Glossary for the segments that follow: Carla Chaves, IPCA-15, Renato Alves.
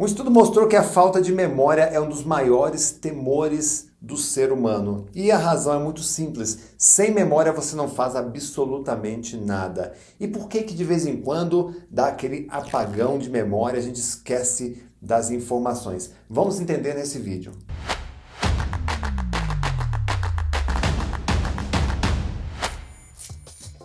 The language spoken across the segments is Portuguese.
Um estudo mostrou que a falta de memória é um dos maiores temores do ser humano. E a razão é muito simples. Sem memória você não faz absolutamente nada. E por que que de vez em quando dá aquele apagão de memória, a gente esquece das informações? Vamos entender nesse vídeo.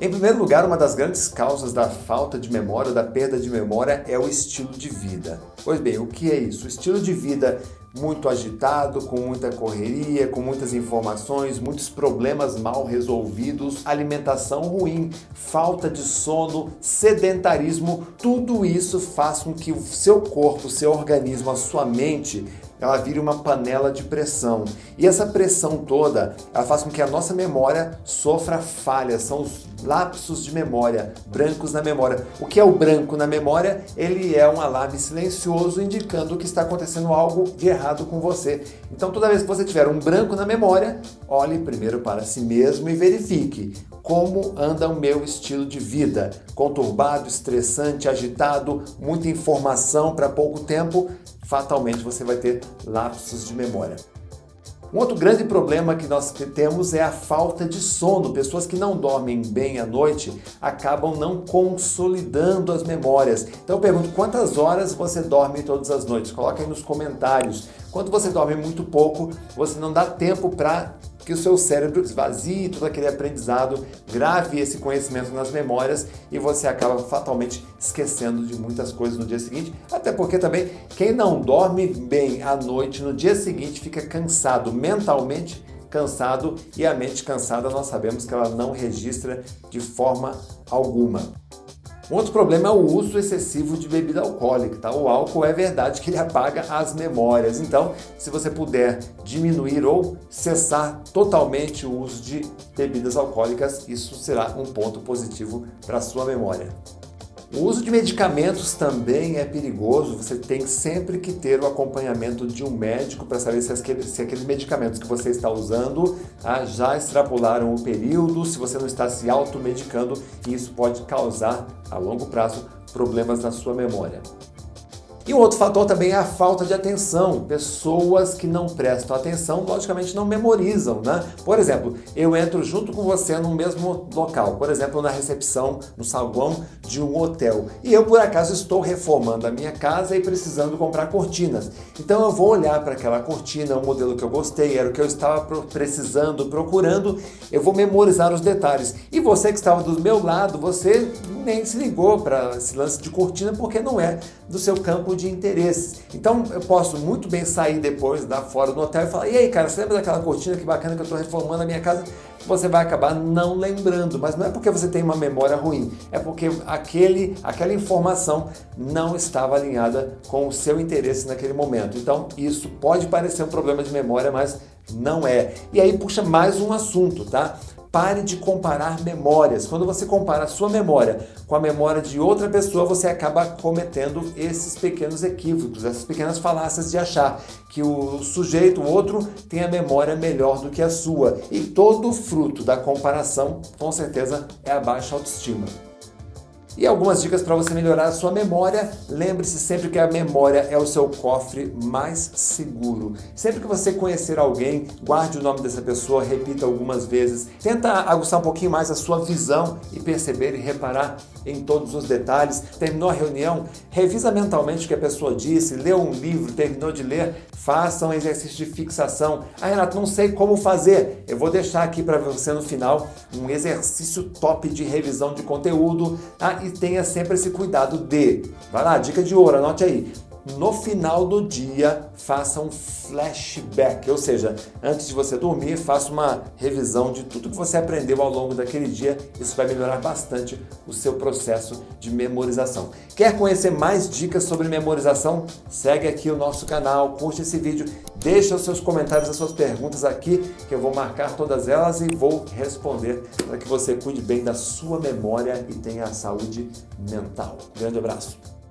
Em primeiro lugar, uma das grandes causas da falta de memória, da perda de memória, é o estilo de vida. Pois bem, o que é isso? O estilo de vida muito agitado, com muita correria, com muitas informações, muitos problemas mal resolvidos, alimentação ruim, falta de sono, sedentarismo, tudo isso faz com que o seu corpo, o seu organismo, a sua mente, ela vira uma panela de pressão. E essa pressão toda, ela faz com que a nossa memória sofra falhas, são os lapsos de memória, brancos na memória. O que é o branco na memória? Ele é um alarme silencioso indicando que está acontecendo algo de errado com você. Então toda vez que você tiver um branco na memória, olhe primeiro para si mesmo e verifique como anda o meu estilo de vida. Conturbado, estressante, agitado, muita informação para pouco tempo, fatalmente você vai ter lapsos de memória. Um outro grande problema que nós temos é a falta de sono. Pessoas que não dormem bem à noite acabam não consolidando as memórias. Então eu pergunto, quantas horas você dorme todas as noites? Coloca aí nos comentários. Quando você dorme muito pouco, você não dá tempo para que o seu cérebro esvazie todo aquele aprendizado, grave esse conhecimento nas memórias e você acaba fatalmente esquecendo de muitas coisas no dia seguinte, até porque também quem não dorme bem à noite, no dia seguinte fica cansado, mentalmente cansado, e a mente cansada nós sabemos que ela não registra de forma alguma. Um outro problema é o uso excessivo de bebida alcoólica, tá? O álcool é verdade que ele apaga as memórias, então se você puder diminuir ou cessar totalmente o uso de bebidas alcoólicas, isso será um ponto positivo para a sua memória. O uso de medicamentos também é perigoso, você tem sempre que ter o acompanhamento de um médico para saber se aqueles medicamentos que você está usando já extrapolaram o período, se você não está se automedicando, e isso pode causar a longo prazo problemas na sua memória. E um outro fator também é a falta de atenção. Pessoas que não prestam atenção, logicamente, não memorizam, né? Por exemplo, eu entro junto com você no mesmo local, por exemplo, na recepção, no saguão de um hotel. E eu, por acaso, estou reformando a minha casa e precisando comprar cortinas. Então eu vou olhar para aquela cortina, o modelo que eu gostei, era o que eu estava precisando, procurando, eu vou memorizar os detalhes. E você que estava do meu lado, você nem se ligou para esse lance de cortina porque não é do seu campo de interesses. Então eu posso muito bem sair depois, dar fora do hotel e falar: e aí, cara, você lembra daquela cortina que bacana que eu estou reformando a minha casa? Você vai acabar não lembrando, mas não é porque você tem uma memória ruim, é porque aquela informação não estava alinhada com o seu interesse naquele momento. Então isso pode parecer um problema de memória, mas não é. E aí puxa mais um assunto, tá? Pare de comparar memórias. Quando você compara a sua memória com a memória de outra pessoa, você acaba cometendo esses pequenos equívocos, essas pequenas falácias de achar que o sujeito, o outro, tem a memória melhor do que a sua. E todo o fruto da comparação, com certeza, é a baixa autoestima. E algumas dicas para você melhorar a sua memória. Lembre-se sempre que a memória é o seu cofre mais seguro. Sempre que você conhecer alguém, guarde o nome dessa pessoa, repita algumas vezes. Tenta aguçar um pouquinho mais a sua visão e perceber e reparar em todos os detalhes. Terminou a reunião? Revisa mentalmente o que a pessoa disse, leu um livro, terminou de ler, faça um exercício de fixação. Ah, Renato, não sei como fazer. Eu vou deixar aqui para você no final um exercício top de revisão de conteúdo. E tenha sempre esse cuidado de, vai lá, dica de ouro, anote aí, no final do dia faça um flashback, ou seja, antes de você dormir faça uma revisão de tudo que você aprendeu ao longo daquele dia. Isso vai melhorar bastante o seu processo de memorização. Quer conhecer mais dicas sobre memorização? Segue aqui o nosso canal, curte esse vídeo, deixa os seus comentários, as suas perguntas aqui que eu vou marcar todas elas e vou responder para que você cuide bem da sua memória e tenha a saúde mental. Grande abraço!